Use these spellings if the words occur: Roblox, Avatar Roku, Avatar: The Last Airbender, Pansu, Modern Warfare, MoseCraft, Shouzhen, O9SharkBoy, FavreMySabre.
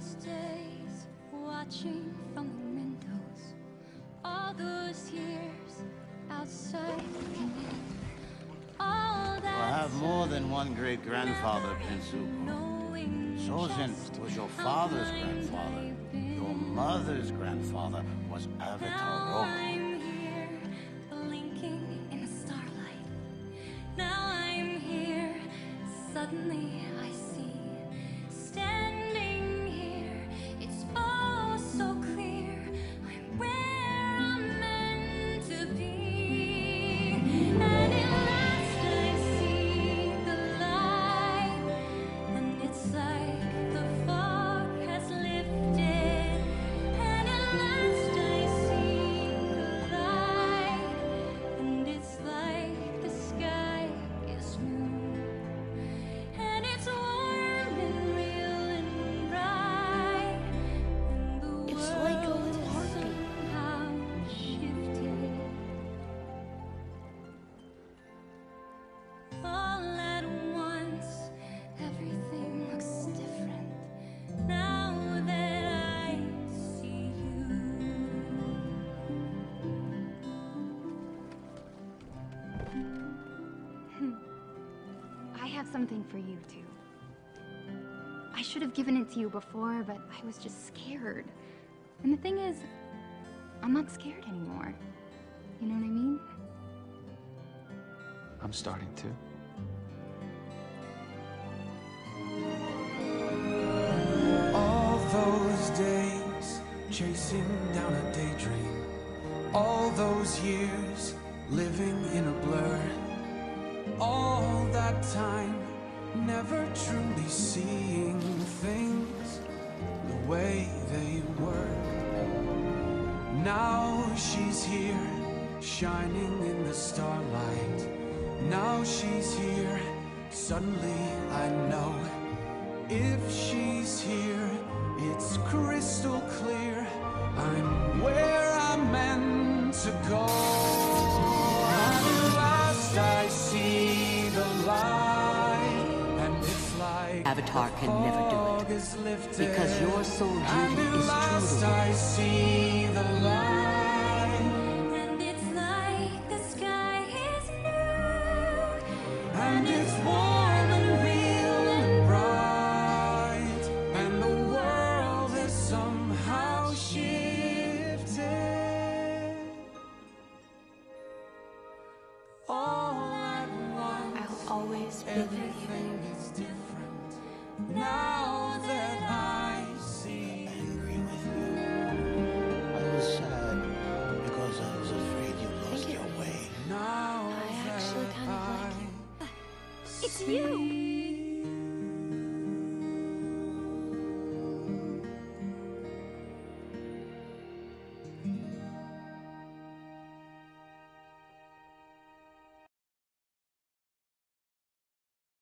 those days, watching from the windows, all those years outside looking in. All that I have more than one great-grandfather, Pansu. Shouzhen was your father's grandfather. Your mother's grandfather was Avatar Roku. Suddenly I see, standing here, it's all so clear, I'm where I'm meant to be. And at last I see the light, and it's like the fog has lifted. And at last I see the light, and it's like the sky is new. I have something for you, too. I should have given it to you before, but I was just scared. And the thing is, I'm not scared anymore. You know what I mean? I'm starting to. All those days, chasing down a daydream. All those years, living in a blur. All that time, never truly seeing things the way they were. Now she's here, shining in the starlight. Now she's here, suddenly I know. If she's here, it's crystal clear. I'm where I'm meant to go. Avatar can never do it, because your soul duty is true to I see the light, and it's like the sky is new, and it's warm and real and bright, and the world is somehow shifted. All at once, I'll always be with you. Is different. Now that I see angry with you, I was sad because I was afraid you lost your way. Now I actually kind of like you. It's you.